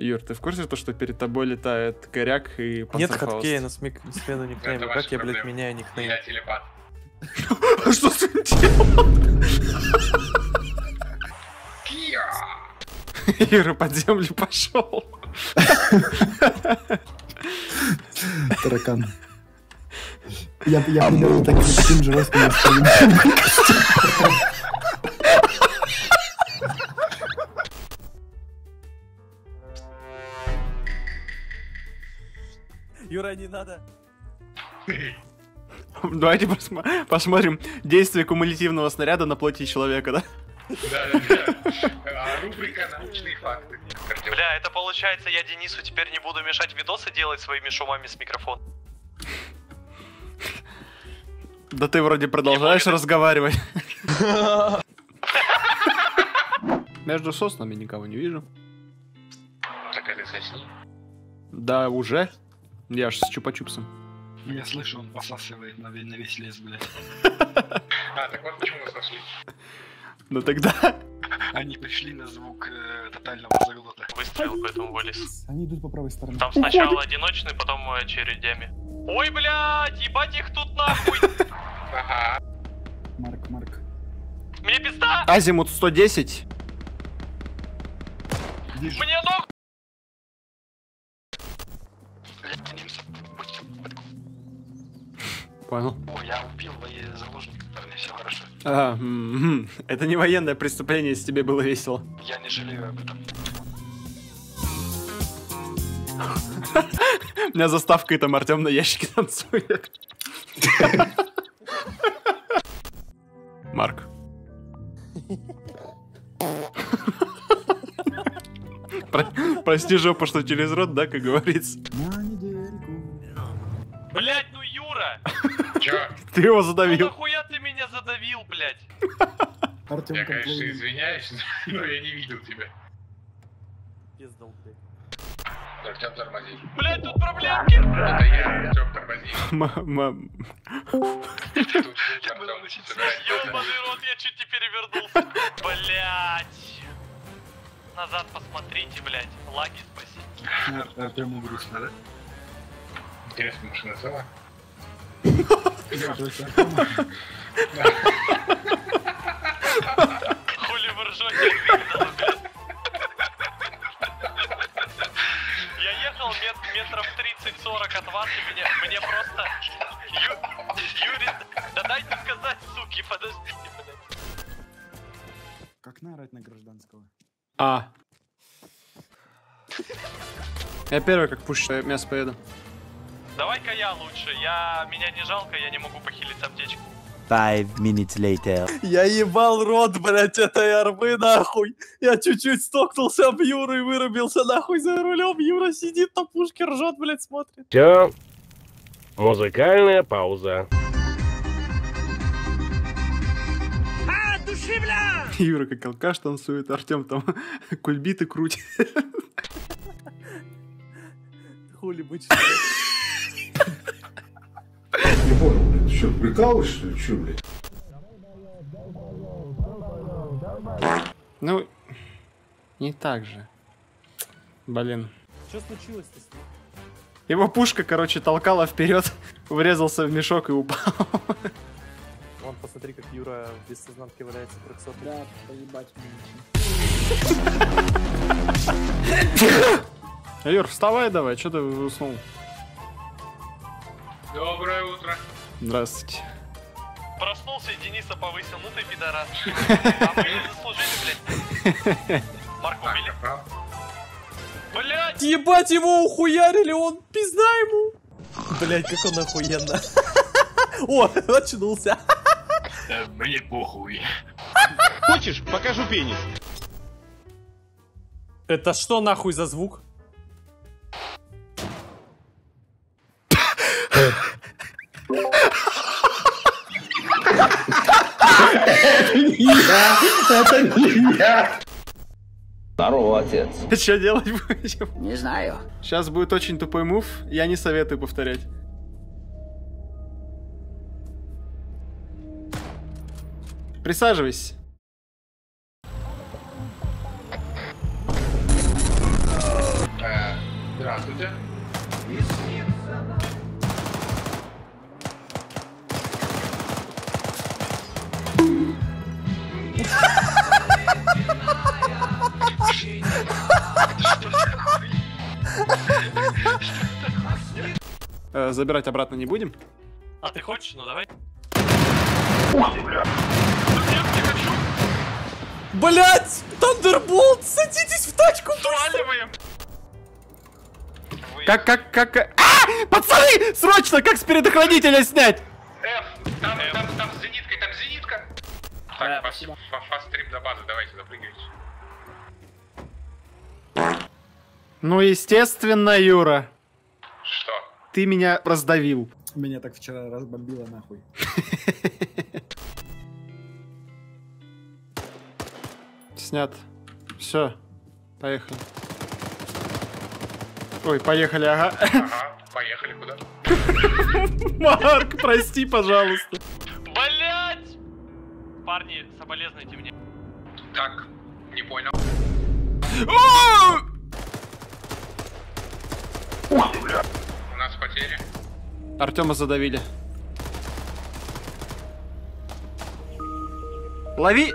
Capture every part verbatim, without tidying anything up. Юр, ты в курсе, то, что перед тобой летает коряк и Панцерфауст? Нет, хаткея на смену никнейма. Как я, блядь, меняю никнейм? Я телепат. Что ты делал? Юра под землю пошел. Таракан. Я примерно таким же ростом. Юра, не надо. Давайте посма- посмотрим действие кумулятивного снаряда на плоти человека, да? Да-да-да. Рубрика «Научные факты». Бля, это получается, я Денису теперь не буду мешать видосы делать своими шумами с микрофона. Да ты вроде продолжаешь разговаривать. Между соснами никого не вижу. Так это сосни? Да, уже. Я аж с чупа-чупсом. Я слышу, он посасывает на весь лес, блядь. А, так вот почему нас нашли. Ну тогда... Они пришли на звук тотального заглота. Выстрел, поэтому вылез. Они идут по правой стороне. Там сначала одиночный, потом очередями. Ой, блядь, ебать их тут нахуй! Ага. Марк, Марк. Мне пизда! Азимут сто десять. Мне ног... Понял. Ой, я убил заложников, парни, все хорошо. А, м-м-м. Это не военное преступление, если тебе было весело. Я не жалею об этом. У меня заставка, и там Артем на ящике танцует. Марк. Прости, жопа, что через рот, да, как говорится. Блять, ну Юра! Чё? Ты его задавил. Ну нахуя ты меня задавил, блять? Я, конечно, извиняюсь, но я не видел тебя. Пиздал, блядь. Артём, тормози. Блять, тут проблемки! Это я, Артём, тормози. Мам... Ёбаный рот, я чуть не перевернулся. Блять. Назад посмотрите, блять. Лаги спасите. Артёму грустно, да? Интересная машина сама. Хули вы ржете, я ехал метров тридцать-сорок от вас, и мне просто... Юрий, да дайте сказать, суки, подождите, блядь. Как наорать на гражданского? А. Я первый как пущу, мясо поеду. Давай-ка я лучше, я... меня не жалко, я не могу похилить аптечку. пять minutes later. Я ебал рот, блять, этой арбы, нахуй. Я чуть-чуть стокнулся об Юру и вырубился, нахуй, за рулем. Юра сидит на пушке, ржет, блять, смотрит. Все. Музыкальная пауза. А, от души, бля! Юра как алкаш танцует, Артем там кульбиты крутит. Хули быть. Не понял, блядь, ты что, прикалываешь, что ли, что, блядь? Ну, не так же. Блин. Что случилось-то с ним? Его пушка, короче, толкала вперед, врезался в мешок и упал. Вон, посмотри, как Юра без сознанки валяется трехсотый. Да, поебать меня. Юр, вставай давай, что ты уснул? Доброе утро. Здравствуйте. Проснулся и Дениса повысил, ну ты пидорас. А мы не заслужили, блядь. Марку убили. Блядь, ебать его ухуярили, он пизда ему. Блядь, как он охуенно. О, очнулся. Мне похуй. Хочешь, покажу пенис. Это что нахуй за звук? Это не я! Здорово, отец. Что делать будем? Не знаю. Сейчас будет очень тупой мув, я не советую повторять. Присаживайся. Здравствуйте. Забирать обратно не будем? А ты хочешь? Ну давай. Блять! Тандерболт! Садитесь в тачку! Сваливаем! Как, как, как... А! Пацаны! Срочно! Как с предохранителя снять? Ф, там, там, там с зениткой, там зенитка. Так, спасибо. Фаст-трип до базы, давайте запрыгивайте. Ну, естественно, Юра. Что? Ты меня раздавил. Меня так вчера разбомбило нахуй. Снят. Все. Поехали. Ой, поехали, ага. Ага, поехали куда? Марк, прости, пожалуйста. Блять! Парни, соболезнуйте мне. Так, не понял. У нас потери. Артема задавили. Лови!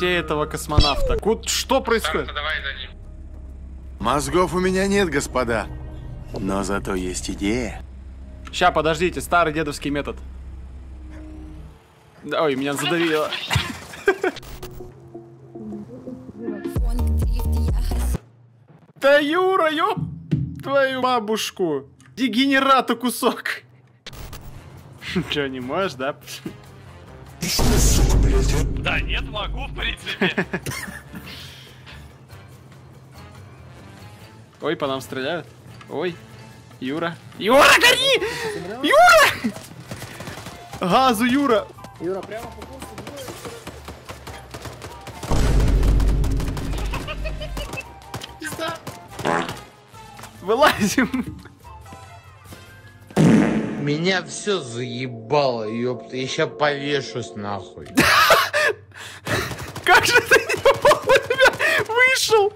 Этого космонавта. Куд, что происходит? Мозгов у меня нет, господа. Но зато есть идея. Ща, подождите, старый дедовский метод. Ой, меня задавило. Да Юра, ёп твою бабушку. Дегенерата кусок. Че, не можешь, да? Да нет, могу, в принципе. Ой, по нам стреляют. Ой, Юра. Юра, гори! Юра! Газу, Юра! Юра, прямо по курсу. Вылазим. Меня все заебало, ёпта, я ща повешусь нахуй. Как же ты не вышел?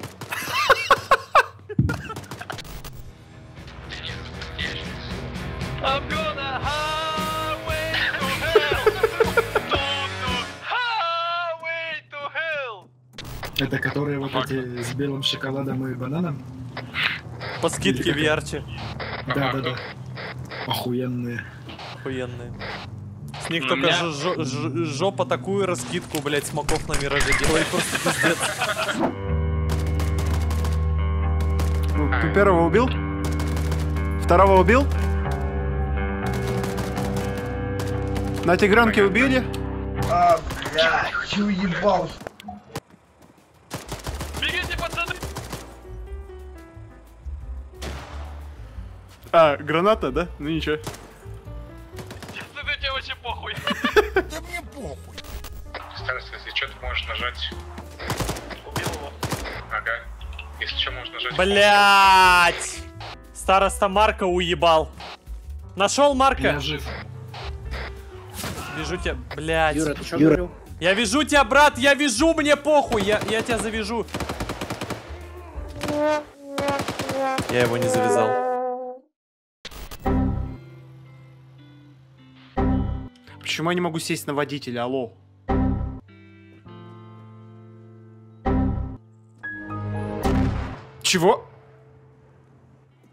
Это которые вот эти с белым шоколадом и бананом? По скидке в ярче. Да, да, да. Охуенные. Охуенные. С них только жопа такую раскидку, блять, смоков на мираже делает. Просто пиздец. Ты первого убил? Второго убил? На тигренке убили? А, бля, уебал. Бегите, пацаны! А, граната, да? Ну ничего. Тебе вообще похуй. Да мне похуй. Староста, если что, ты можешь нажать. Убил его. Ага. Если что, можешь нажать. Блять! Староста Марка уебал. Нашел Марка? Я жив. Вижу тебя, блять. Юра, ты что говорил? Я вижу тебя, брат, я вижу, мне похуй, я, я тебя завяжу. Я его не завязал. Почему я не могу сесть на водителя? Алло. Чего?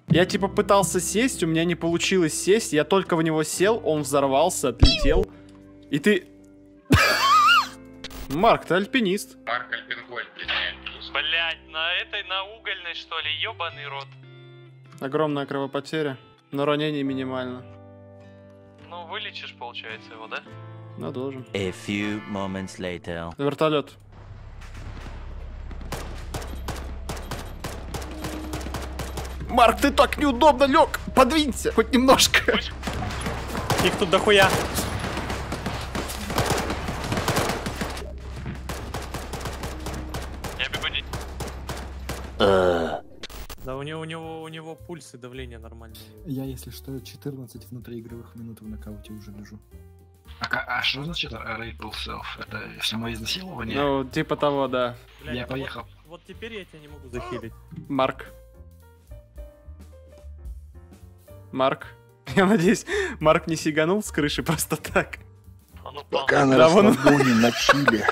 Я типа пытался сесть, у меня не получилось сесть. Я только в него сел, он взорвался, отлетел. И ты... Марк, ты альпинист. Марк, альпинго, альпинист. Блядь, на этой, на угольной, что ли? Ёбаный рот. Огромная кровопотеря, но ранение минимально. Ну, вылечишь, получается, его, да? Ну, должен. A few moments later. Вертолет. Марк, ты так неудобно лег. Подвинься, хоть немножко. Их тут дохуя. Я бегу, не... Uh. Да у него, у него, у него пульс и давление нормальное. Я, если что, четырнадцать внутриигровых минут в нокауте уже лежу. А, а что значит rape self? Это самоизнасилование? Ну, типа того, да. Бля, я поехал. Вот, вот теперь я тебя не могу захилить. Марк. Марк. Я надеюсь, Марк не сиганул с крыши просто так. Он упал. Пока на расслабоне на чиле.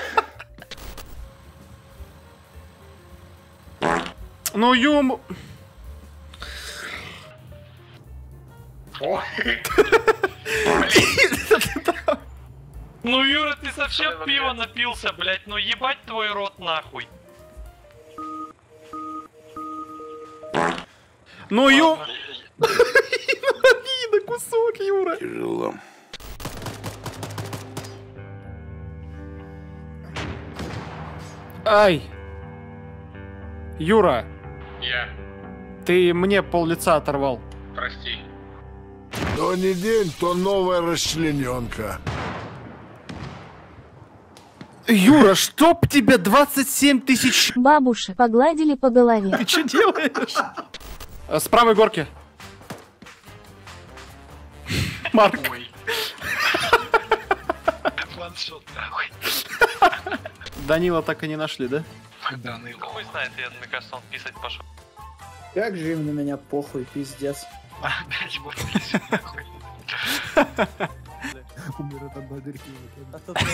Ну ем... Ну, Юра, ты совсем пиво напился, блять. Ну ебать твой рот нахуй. Ну ё... На кусок, Юра. Тяжело. Ай. Юра. Я. Ты мне пол лица оторвал. Прости. То не день, то новая расчлененка. Юра, чтоб тебе двадцать семь тысяч... Бабушек погладили по голове. Ты что делаешь? С правой горки. Марк. Ваншот, нахуй. Данила так и не нашли, да? Данила. Хуй знает, я, мне кажется, он писать пошел. Как же им на меня похуй, пиздец. Опять вот писать, нахуй. Умер от ободырки. От одной,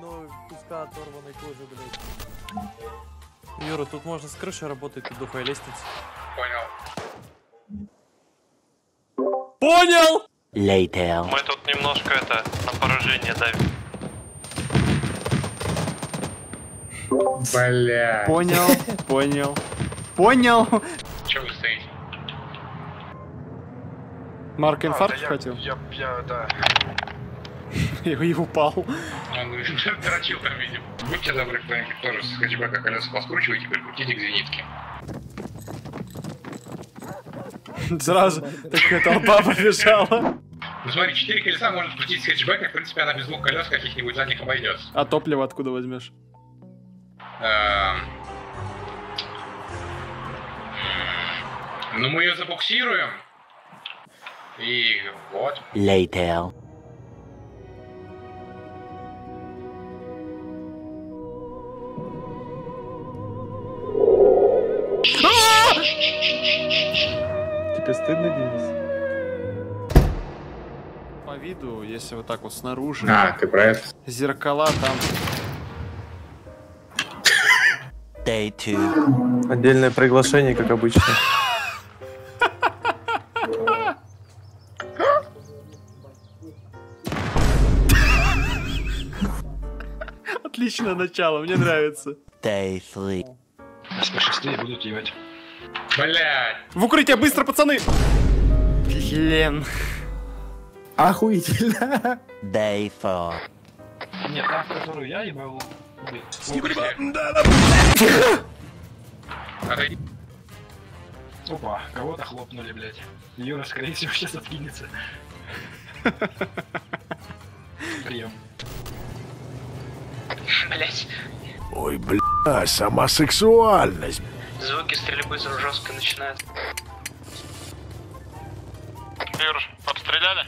но куска оторванной кожи, блядь. Юра, тут можно с крыши работать, тут духовая лестница. Понял. Понял! Later. Мы тут немножко это, на поражение давим. Бля. Понял, понял. Понял! Че вы стоите? Марк инфаркт а, да хотел? Я, я, я да. И упал. Он дрочил там, видимо. Будьте добры, кто-нибудь тоже с хачбака колеса поскручивайте, прикрутите к зенитке. Сразу такая толпа побежала. Ну смотри, четыре колеса можно крутить с хэтчбека, в принципе она без двух колес каких-нибудь задних обойдется. А топливо откуда возьмешь? Ну мы ее забуксируем. И вот. Later. Тебе стыдно, Денис? По виду, если вот так вот снаружи. А, ты про это? Зеркала там. Day two. Отдельное приглашение, как обычно. Отличное начало, мне нравится. Day three. Нас пошестые будут ебать. Блять! В укрытие быстро, пацаны! Блин. Охуительно. Day four. Нет, та, которую я ебал. Отойди. Опа, кого-то хлопнули, блять. Юра, скорее всего, сейчас откинется. Прием. Блять. Ой, бля, сама сексуальность. Звуки стрельбы из жестко начинают. Юр, обстреляли?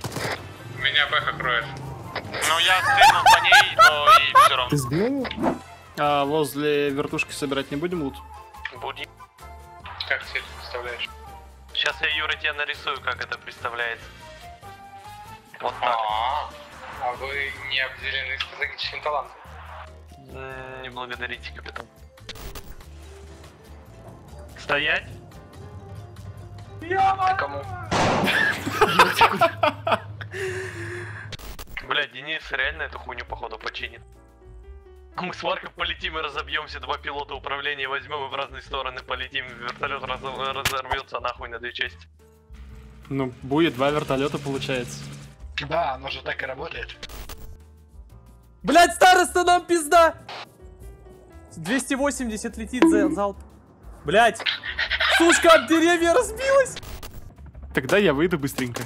Меня бэха кроет. Ну я стрельнул по ней, но и все равно. Ты сбил? А возле вертушки собирать не будем лут? Будем. Как ты это представляешь? Сейчас я, Юра, тебе нарисую, как это представляется. Вот так. А, -а, -а. а вы не обделены стратегическим талантом? Не благодарите, капитан. Стоять! Ты кому? Бля, Денис реально эту хуйню походу починит. Мы с Марком полетим и разобьемся, два пилота управления возьмем и в разные стороны полетим. Вертолет разорвется нахуй на две части. Ну, будет два вертолета получается. Да, оно же так и работает. Блять, староста, нам пизда! двести восемьдесят летит за залп. Блять! Сушка от деревья разбилась! Тогда я выйду быстренько.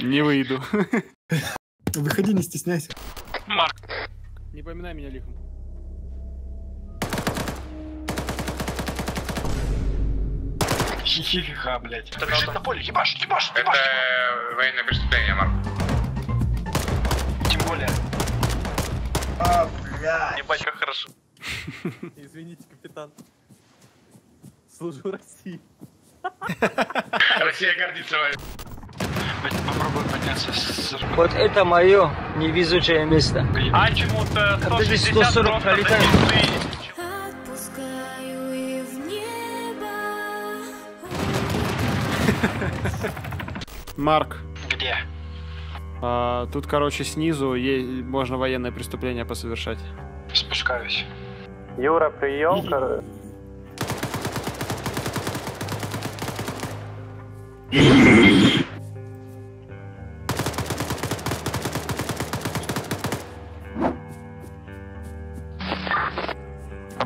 Не выйду. Выходи, не стесняйся. Марк. Не поминай меня лихом. Хихиха, блять. Это лежит на поле, ебаш, ебаш, ебаш. Это военное преступление, Марк. Тем более. А, блядь. Ебать, как хорошо. Извините, капитан. Служу России. Россия гордится вами. Попробуй подняться с... Вот это мое невезучее место. А чему-то сто сорок пролетает. Отпускаю и в небо. Марк. Где? А, тут, короче, снизу ей можно военное преступление посовершать. Спускаюсь. Юра, прием, короче.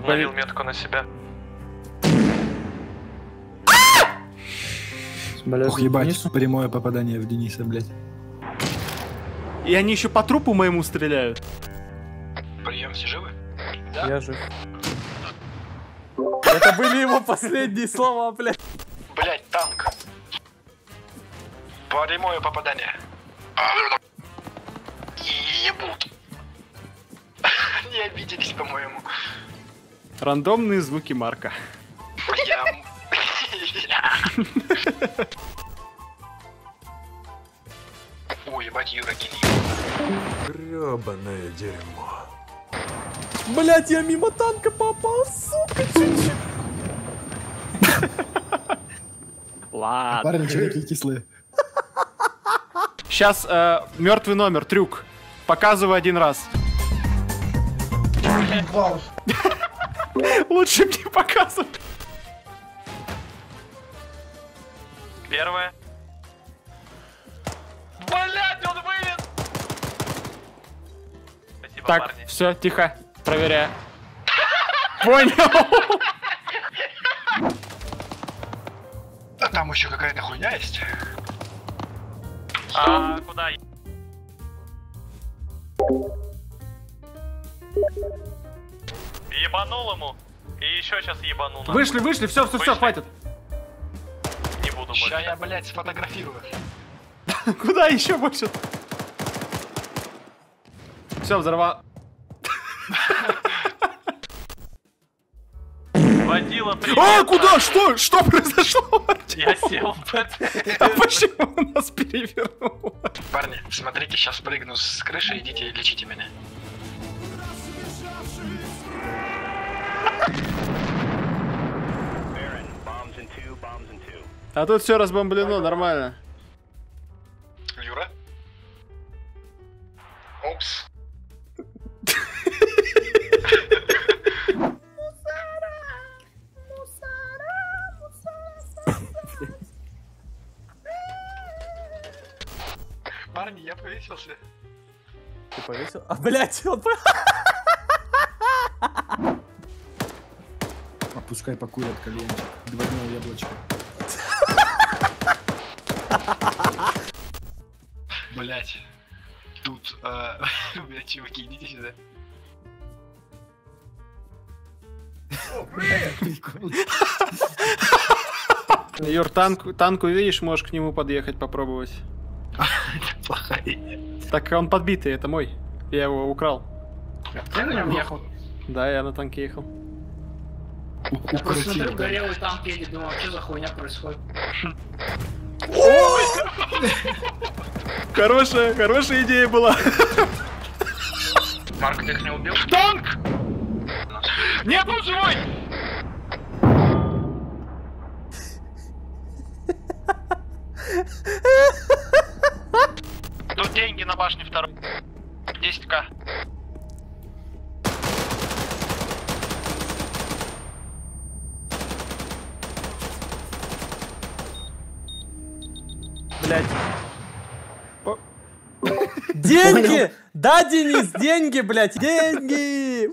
Ловил метку на себя. Ох, ебать, прямое попадание в Дениса, блядь. И они еще по трупу моему стреляют. Прием, все живы? Да. Я жив. Это были его последние слова, блядь. Блядь, танк. Прямое попадание. Ебут. Не обиделись, по-моему. Рандомные звуки Марка. Ой, ебать, Юра, грёбаное дерьмо. Блять, я мимо танка попал, сука, чуть-чуть. Ладно. Парни, чуваки кислые. Сейчас э, мертвый номер, трюк. Показывай один раз. Лучше мне показывай. Первое. Блять, он вылез! Спасибо, так, парни. Все, тихо, проверяю. Понял. А там еще какая-то хуйня есть. А куда? Ебанул ему. И еще сейчас ебанул. Нам. Вышли, вышли, все, все, вышли. Все, хватит. Не буду больше. Сейчас я, блядь, сфотографирую. Куда еще больше? Все, взорвал. Водила, привет. А, куда? Что? Что произошло? Я сел. А почему нас перевернуло? Парни, смотрите, сейчас прыгну с крыши, идите и лечите меня. А тут все разбомблено, нормально. Юра? Опс. Парни, я повесился. Ты повесил? А, блядь, он... Опускай покурят коленчик. Двойное яблочко. Блять, тут, э, блять, чуваки, идите сюда. О, блядь. Юр, танк, танк увидишь, можешь к нему подъехать попробовать. Это плохая. Так он подбитый, это мой. Я его украл. Я на нем ехал. Да, я на танке ехал. Я просто смотрю, горелый танк едет, думал, что за хуйня происходит. Хорошая, хорошая идея была. Марк, ты их не убил? Танк! Нет, он живой! Тут деньги на башне второй. десять ка. Блять. Деньги! Да, Денис, деньги, блять, деньги!